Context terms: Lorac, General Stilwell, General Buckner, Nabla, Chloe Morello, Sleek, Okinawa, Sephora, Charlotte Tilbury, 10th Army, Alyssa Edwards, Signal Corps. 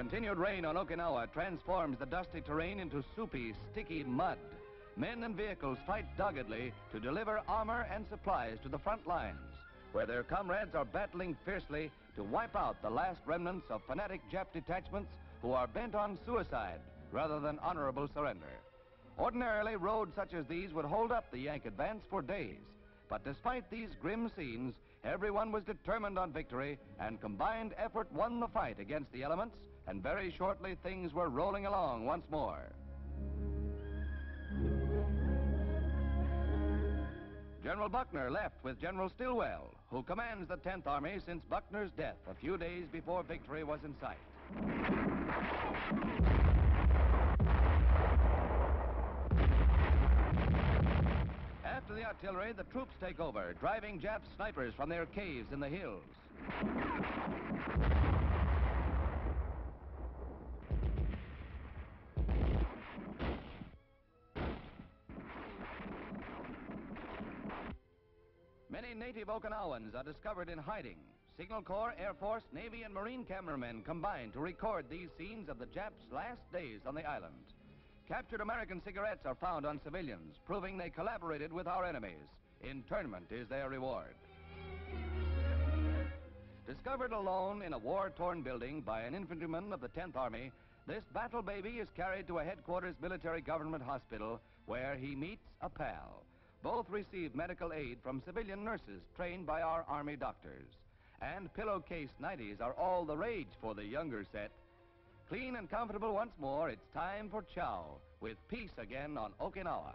Continued rain on Okinawa transforms the dusty terrain into soupy, sticky mud. Men and vehicles fight doggedly to deliver armor and supplies to the front lines, where their comrades are battling fiercely to wipe out the last remnants of fanatic Jap detachments who are bent on suicide rather than honorable surrender. Ordinarily, roads such as these would hold up the Yank advance for days. But despite these grim scenes, everyone was determined on victory, and combined effort won the fight against the elements, and very shortly things were rolling along once more. General Buckner left with General Stilwell, who commands the 10th Army since Buckner's death a few days before victory was in sight. After the artillery, the troops take over, driving Jap snipers from their caves in the hills. Many native Okinawans are discovered in hiding. Signal Corps, Air Force, Navy, and Marine cameramen combine to record these scenes of the Japs' last days on the island. Captured American cigarettes are found on civilians, proving they collaborated with our enemies. Internment is their reward. Discovered alone in a war-torn building by an infantryman of the 10th Army, this battle baby is carried to a headquarters military government hospital where he meets a pal. Both receive medical aid from civilian nurses trained by our Army doctors. And pillowcase 90s are all the rage for the younger set. Clean and comfortable once more, it's time for chow, with peace again on Okinawa.